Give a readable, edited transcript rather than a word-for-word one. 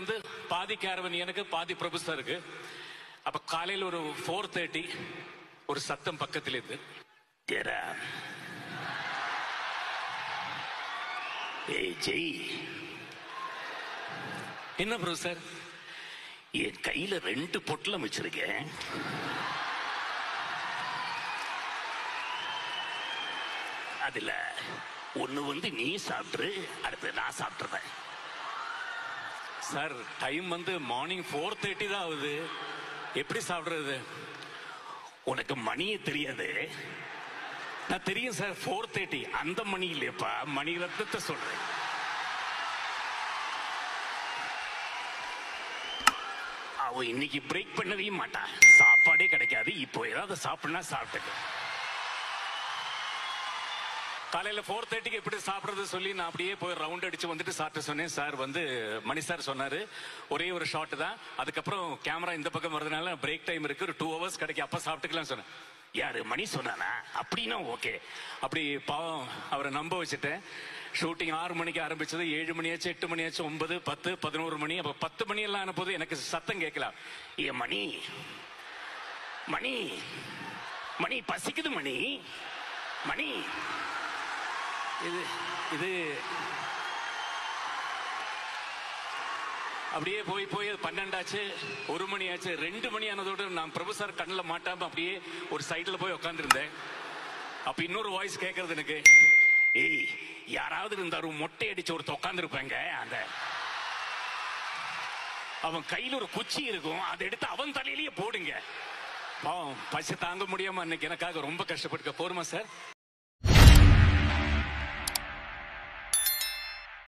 வந்து பாதி கேரவன் எனக்கு, பாதி பிரபு சாருக்கு. அப்ப காலையில் ஒரு 4:30 ஒரு சத்தம் பக்கத்தில் இருந்து, என்ன ப்ரோ சார், என் கையில 2 பொட்டலம் வச்சிருக்கேன், அதுல ஒண்ணு வந்து நீ சாப்பிட்டு அடுத்து நான் சாப்பிட்டுறேன் சார். டைம் வந்து மார்னிங் 4:30 தான் ஆகுது, எப்படி சாப்பிடுறது? உனக்கு மணியே தெரியாது. நான் தெரியும் சார், 4:30 அந்த மணி இல்லையப்பா, மணி ரத்தத்தை சொல்றேன். அவ இன்னைக்கு பிரேக் பண்ணவே மாட்டா, சாப்பாடே கிடைக்காது, இப்போ ஏதாவது சாப்பிடனா சாப்பிட்டு. காலையில 4:30 எப்படி சாப்பிடுறது சொல்லி நான் அப்படியே போய் ரவுண்ட் அடிச்சு வந்துட்டு சாப்பிட்டு சொன்னேன். சார் வந்து மணி சார் சொன்னாரு, ஒரே ஒரு ஷாட் தான், அதுக்கப்புறம் கேமரா இந்த பக்கம் வர்றதுனால பிரேக் டைம் இருக்கு, ஒரு 2 hours கிடைக்கும், அப்ப சாப்பிட்டுக்கலாம்னு சொன்னேன். யாரு மணி சொன்னானா? அப்படின்னா ஓகே. அப்படி பாவம் அவரை நம்ப வச்சுட்டேன். ஷூட்டிங் 6 மணிக்கு ஆரம்பிச்சது, 7 மணியாச்சு, 8 மணியாச்சு, 9, 10, 11 மணி. அப்ப 10 மணி எல்லாம் ஆன போது எனக்கு சத்தம் கேட்கலாம், ஏ மணி மணி மணி பசிக்குது மணி மணி. இது இது அப்படியே போய் போய் 12 ஆச்சு, 1 மணி ஆச்சு, 2 மணி ஆனதோடு நான் பிரபு சார் கண்ணில் மாட்டாம அப்படியே ஒரு சைட்ல போய் உட்காந்துருந்தேன். அப்ப இன்னொரு வாய்ஸ் கேட்கறது எனக்கு, ஏய் யாராவது இருந்தாரு மொட்டை அடிச்சு ஒருத்த உட்காந்துருப்பாங்க, அந்த அவன் கையில் ஒரு குச்சி இருக்கும், அதை எடுத்து அவன் தலையிலேயே போடுங்க. பசி தாங்க முடியாம அன்னைக்கு எனக்காக ரொம்ப கஷ்டப்பட்டு. போருமா சார்?